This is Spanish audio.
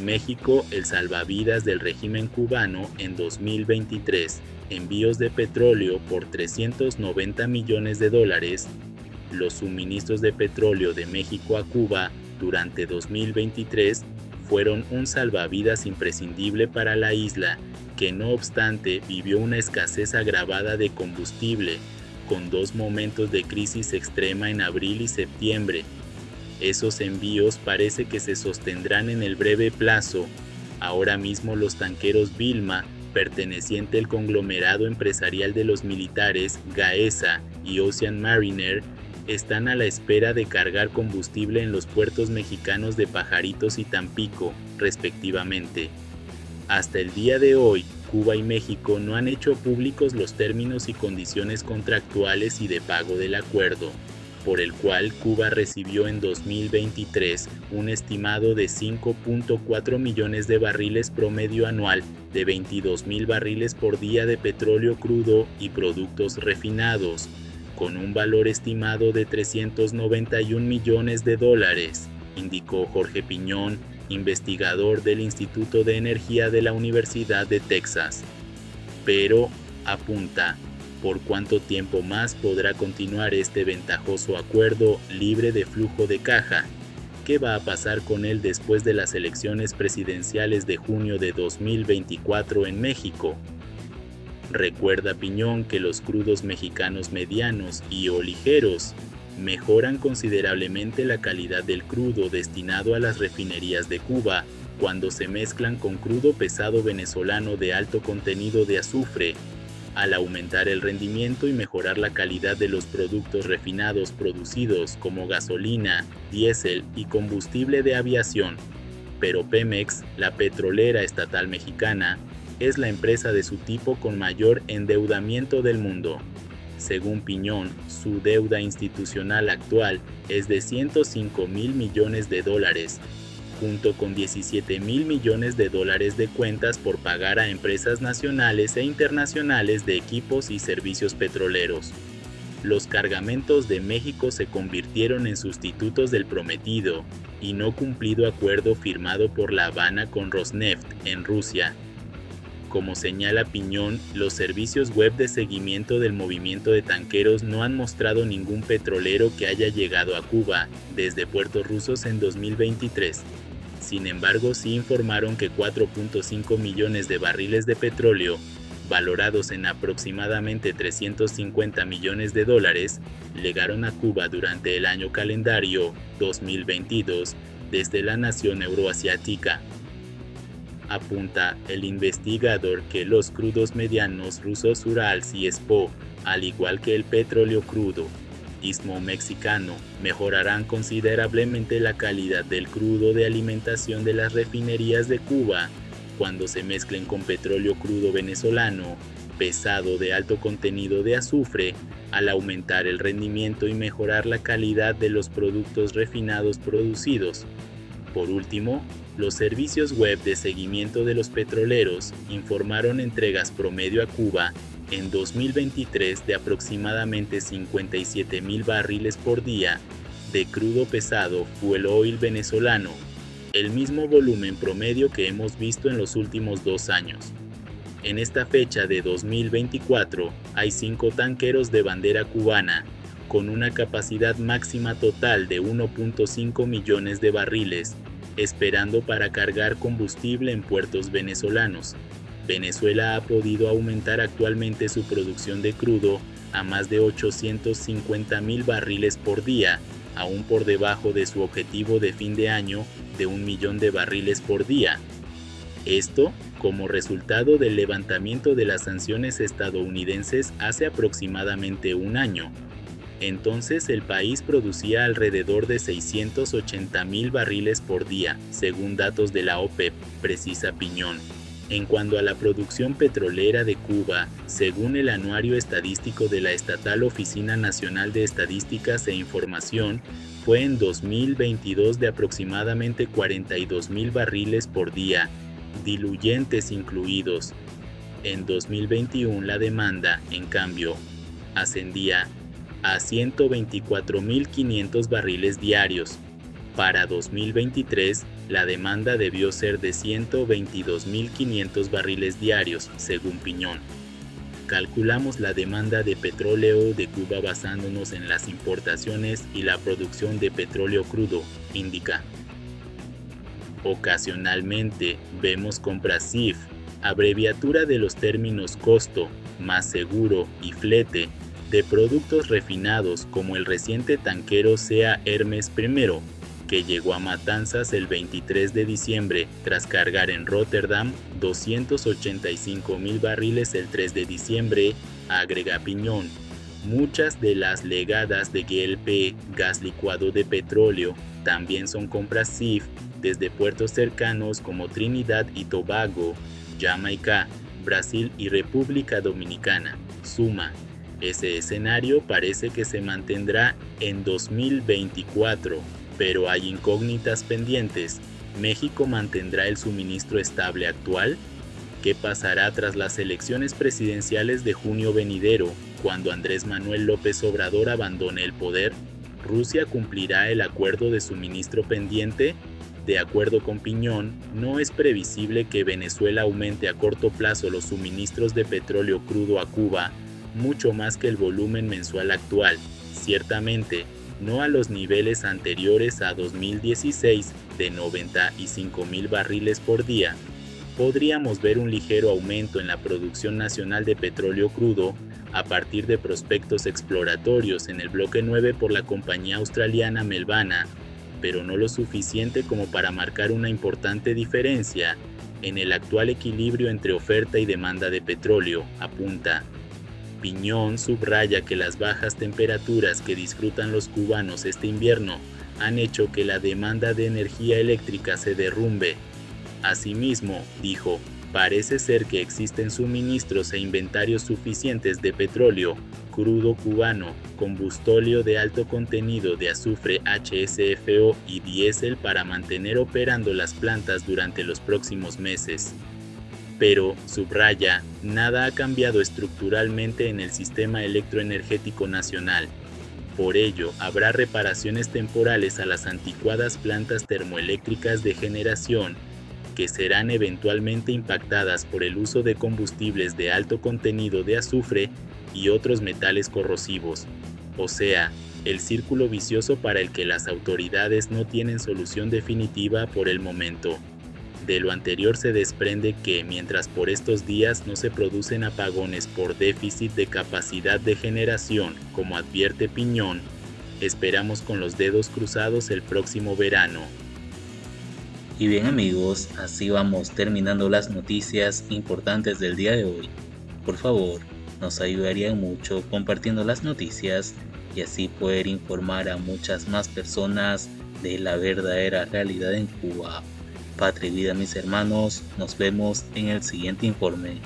México, el salvavidas del régimen cubano en 2023, envíos de petróleo por $390 millones. Los suministros de petróleo de México a Cuba durante 2023 fueron un salvavidas imprescindible para la isla, que no obstante vivió una escasez agravada de combustible, con dos momentos de crisis extrema en abril y septiembre. Esos envíos parece que se sostendrán en el breve plazo. Ahora mismo los tanqueros Vilma, perteneciente al conglomerado empresarial de los militares GAESA y Ocean Mariner, están a la espera de cargar combustible en los puertos mexicanos de Pajaritos y Tampico, respectivamente. Hasta el día de hoy, Cuba y México no han hecho públicos los términos y condiciones contractuales y de pago del acuerdo, por el cual Cuba recibió en 2023 un estimado de 5.4 millones de barriles promedio anual, de 22,000 barriles por día de petróleo crudo y productos refinados, con un valor estimado de $391 millones, indicó Jorge Piñón, investigador del Instituto de Energía de la Universidad de Texas. Pero, apunta, ¿por cuánto tiempo más podrá continuar este ventajoso acuerdo libre de flujo de caja? ¿Qué va a pasar con él después de las elecciones presidenciales de junio de 2024 en México? Recuerda Piñón que los crudos mexicanos medianos y o ligeros mejoran considerablemente la calidad del crudo destinado a las refinerías de Cuba cuando se mezclan con crudo pesado venezolano de alto contenido de azufre. Al aumentar el rendimiento y mejorar la calidad de los productos refinados producidos como gasolina, diésel y combustible de aviación. Pero Pemex, la petrolera estatal mexicana, es la empresa de su tipo con mayor endeudamiento del mundo. Según Piñón, su deuda institucional actual es de $105 mil millones, junto con $17 mil millones de cuentas por pagar a empresas nacionales e internacionales de equipos y servicios petroleros. Los cargamentos de México se convirtieron en sustitutos del prometido y no cumplido acuerdo firmado por La Habana con Rosneft en Rusia. Como señala Piñón, los servicios web de seguimiento del movimiento de tanqueros no han mostrado ningún petrolero que haya llegado a Cuba desde puertos rusos en 2023. Sin embargo, sí informaron que 4.5 millones de barriles de petróleo, valorados en aproximadamente $350 millones, llegaron a Cuba durante el año calendario 2022 desde la nación euroasiática. Apunta el investigador que los crudos medianos rusos Ural y Espo, al igual que el petróleo crudo istmo mexicano, mejorarán considerablemente la calidad del crudo de alimentación de las refinerías de Cuba cuando se mezclen con petróleo crudo venezolano, pesado de alto contenido de azufre, al aumentar el rendimiento y mejorar la calidad de los productos refinados producidos. Por último, los servicios web de seguimiento de los petroleros informaron entregas promedio a Cuba en 2023 de aproximadamente 57,000 barriles por día de crudo pesado fuel oil venezolano, el mismo volumen promedio que hemos visto en los últimos 2 años. En esta fecha de 2024 hay 5 tanqueros de bandera cubana, con una capacidad máxima total de 1.5 millones de barriles, esperando para cargar combustible en puertos venezolanos. Venezuela ha podido aumentar actualmente su producción de crudo a más de 850,000 barriles por día, aún por debajo de su objetivo de fin de año de 1 millón de barriles por día. Esto, como resultado del levantamiento de las sanciones estadounidenses hace aproximadamente 1 año. Entonces el país producía alrededor de 680,000 barriles por día, según datos de la OPEP, precisa Piñón. En cuanto a la producción petrolera de Cuba, según el anuario estadístico de la estatal Oficina Nacional de Estadísticas e Información, fue en 2022 de aproximadamente 42,000 barriles por día, diluyentes incluidos. En 2021 la demanda, en cambio, ascendía a 124,500 barriles diarios. Para 2023 La demanda debió ser de 122.500 barriles diarios, según Piñón. Calculamos la demanda de petróleo de Cuba basándonos en las importaciones y la producción de petróleo crudo, indica. Ocasionalmente vemos compras CIF, abreviatura de los términos costo, más seguro y flete, de productos refinados como el reciente tanquero Sea Hermes I, que llegó a Matanzas el 23 de diciembre tras cargar en Rotterdam 285.000 barriles el 3 de diciembre, agrega Piñón. Muchas de las legadas de GLP, gas licuado de petróleo, también son compras CIF desde puertos cercanos como Trinidad y Tobago, Jamaica, Brasil y República Dominicana. Suma. Ese escenario parece que se mantendrá en 2024, pero hay incógnitas pendientes. ¿México mantendrá el suministro estable actual? ¿Qué pasará tras las elecciones presidenciales de junio venidero, cuando Andrés Manuel López Obrador abandone el poder? ¿Rusia cumplirá el acuerdo de suministro pendiente? De acuerdo con Piñón, no es previsible que Venezuela aumente a corto plazo los suministros de petróleo crudo a Cuba, mucho más que el volumen mensual actual, ciertamente no a los niveles anteriores a 2016 de 95.000 barriles por día. Podríamos ver un ligero aumento en la producción nacional de petróleo crudo a partir de prospectos exploratorios en el bloque 9 por la compañía australiana Melbana, pero no lo suficiente como para marcar una importante diferencia en el actual equilibrio entre oferta y demanda de petróleo, apunta. Piñón subraya que las bajas temperaturas que disfrutan los cubanos este invierno han hecho que la demanda de energía eléctrica se derrumbe. Asimismo, dijo, parece ser que existen suministros e inventarios suficientes de petróleo crudo cubano, combustóleo de alto contenido de azufre HSFO y diésel para mantener operando las plantas durante los próximos meses. Pero, subraya, nada ha cambiado estructuralmente en el sistema electroenergético nacional. Por ello, habrá reparaciones temporales a las anticuadas plantas termoeléctricas de generación, que serán eventualmente impactadas por el uso de combustibles de alto contenido de azufre y otros metales corrosivos. O sea, el círculo vicioso para el que las autoridades no tienen solución definitiva por el momento. De lo anterior se desprende que, mientras por estos días no se producen apagones por déficit de capacidad de generación, como advierte Piñón, esperamos con los dedos cruzados el próximo verano. Y bien amigos, así vamos terminando las noticias importantes del día de hoy. Por favor, nos ayudarían mucho compartiendo las noticias y así poder informar a muchas más personas de la verdadera realidad en Cuba. Patria y vida, mis hermanos, nos vemos en el siguiente informe.